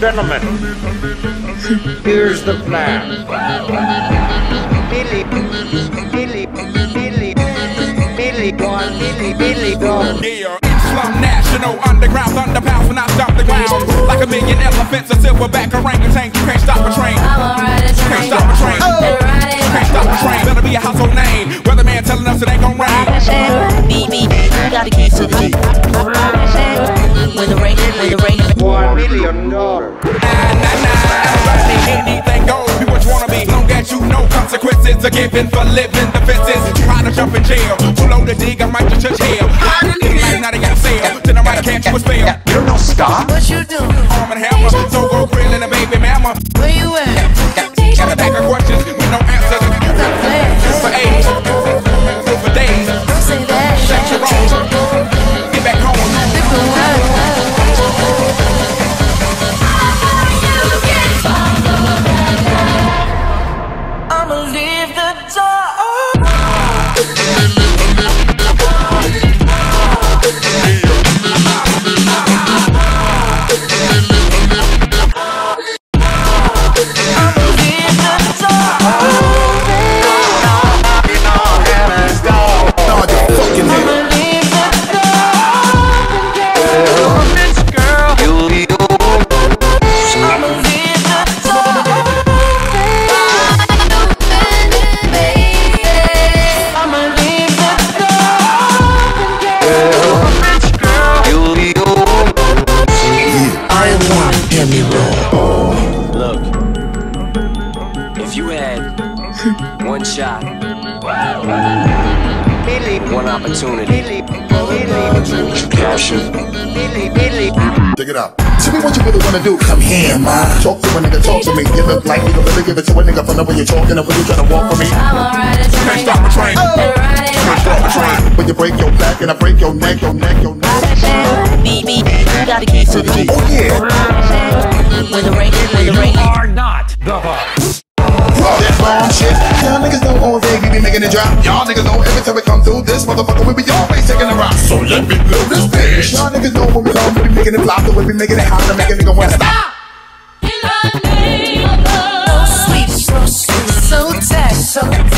Gentlemen, here's the plan. Billy gone. Yeah, Slum National Underground Thunderpounds when I stop the ground. Like a million elephants, a silverback orangutan. You can't stop a train. You can't stop a train. Better be a household name. Weatherman telling us it ain't gon' rain. Me, got a key to the beat. When the rain. $1 million. Nah, everybody, anything goes. Be what you wanna be, long as you know consequences are given for living the fences. Try to jump in jail, pull on the dig, I might just touch hell. Now they got sale, then I might catch you a spell. You don't know, stop. What you do? Arm and hammer, so go grill and a baby mama. Where you at? Got a bag of questions with no answers. For age, for days. Don't say that. Shut your own. Get back home. One shot, one opportunity, passion. Dig it up. Tell me what you really wanna do. Come here, ma. Talk to a nigga, talk to me. You look like you really give it to a nigga. For know when you're talking and when you try to walk for me. Can't stop a train. Can't stop a train. When you break your back and I break your neck, your neck. Baby, gotta get to the beat. Oh yeah. When the rain. You are not the boss. Shit. Y'all niggas know all day we be making it drop. Y'all niggas know every time we come through this motherfucker we be always taking a rock. So let me blow this bitch. Y'all niggas know when we come, we be making it flop, the way we making it hot, to make a nigga wanna stop. In my name, oh, sweet, so sweet, so tight, so.